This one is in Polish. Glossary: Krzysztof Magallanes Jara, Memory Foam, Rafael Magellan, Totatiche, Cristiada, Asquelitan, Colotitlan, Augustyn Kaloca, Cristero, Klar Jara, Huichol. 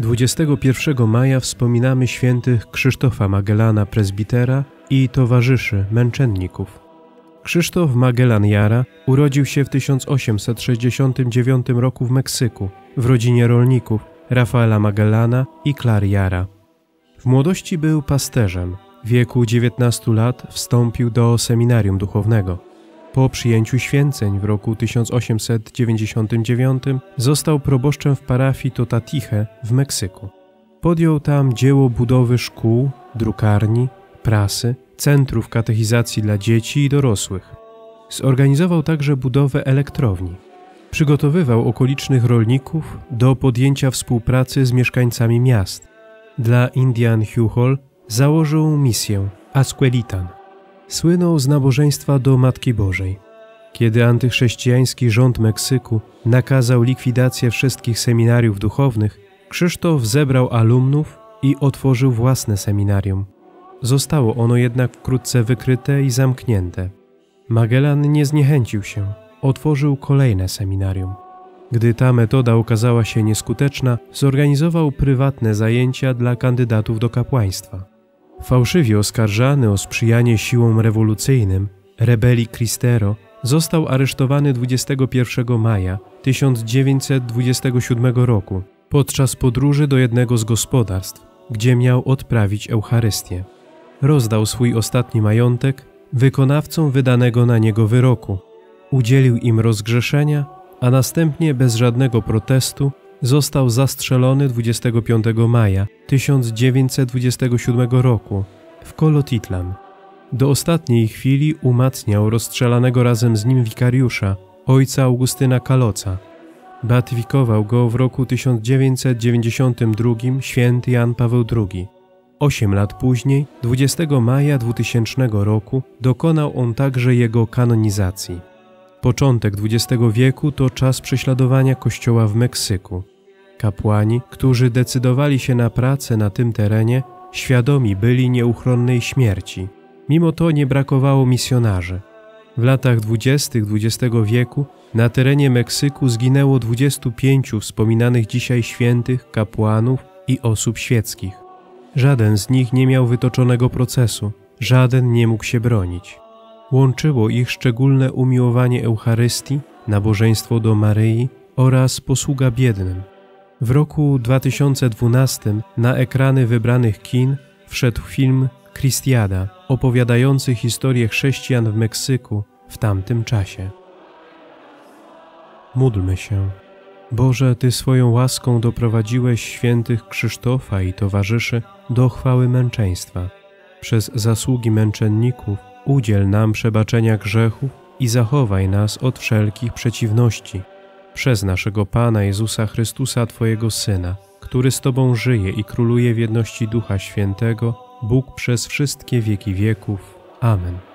21 maja wspominamy świętych Krzysztofa Magellana Prezbitera i towarzyszy męczenników. Krzysztof Magallanes Jara urodził się w 1869 roku w Meksyku w rodzinie rolników Rafaela Magellana i Klar Jara. W młodości był pasterzem. W wieku 19 lat wstąpił do seminarium duchownego. Po przyjęciu święceń w roku 1899 został proboszczem w parafii Totatiche w Meksyku. Podjął tam dzieło budowy szkół, drukarni, prasy, centrów katechizacji dla dzieci i dorosłych. Zorganizował także budowę elektrowni. Przygotowywał okolicznych rolników do podjęcia współpracy z mieszkańcami miast. Dla Indian Huichol założył misję Asquelitan. Słynął z nabożeństwa do Matki Bożej. Kiedy antychrześcijański rząd Meksyku nakazał likwidację wszystkich seminariów duchownych, Krzysztof zebrał alumnów i otworzył własne seminarium. Zostało ono jednak wkrótce wykryte i zamknięte. Magellan nie zniechęcił się, otworzył kolejne seminarium. Gdy ta metoda okazała się nieskuteczna, zorganizował prywatne zajęcia dla kandydatów do kapłaństwa. Fałszywie oskarżany o sprzyjanie siłom rewolucyjnym, rebelii Cristero, został aresztowany 21 maja 1927 roku podczas podróży do jednego z gospodarstw, gdzie miał odprawić Eucharystię. Rozdał swój ostatni majątek wykonawcom wydanego na niego wyroku, udzielił im rozgrzeszenia, a następnie bez żadnego protestu został zastrzelony 25 maja 1927 roku w Colotitlan. Do ostatniej chwili umacniał rozstrzelanego razem z nim wikariusza, ojca Augustyna Kaloca. Beatyfikował go w roku 1992 święty Jan Paweł II. 8 lat później, 20 maja 2000 roku, dokonał on także jego kanonizacji. Początek XX wieku to czas prześladowania Kościoła w Meksyku. Kapłani, którzy decydowali się na pracę na tym terenie, świadomi byli nieuchronnej śmierci. Mimo to nie brakowało misjonarzy. W latach 20. XX wieku na terenie Meksyku zginęło 25 wspominanych dzisiaj świętych, kapłanów i osób świeckich. Żaden z nich nie miał wytoczonego procesu, żaden nie mógł się bronić. Łączyło ich szczególne umiłowanie Eucharystii, nabożeństwo do Maryi oraz posługa biednym. W roku 2012 na ekrany wybranych kin wszedł film Cristiada, opowiadający historię chrześcijan w Meksyku w tamtym czasie. Módlmy się. Boże, Ty swoją łaską doprowadziłeś świętych Krzysztofa i towarzyszy do chwały męczeństwa. Przez zasługi męczenników udziel nam przebaczenia grzechów i zachowaj nas od wszelkich przeciwności. Przez naszego Pana Jezusa Chrystusa, Twojego Syna, który z Tobą żyje i króluje w jedności Ducha Świętego, Bóg przez wszystkie wieki wieków. Amen.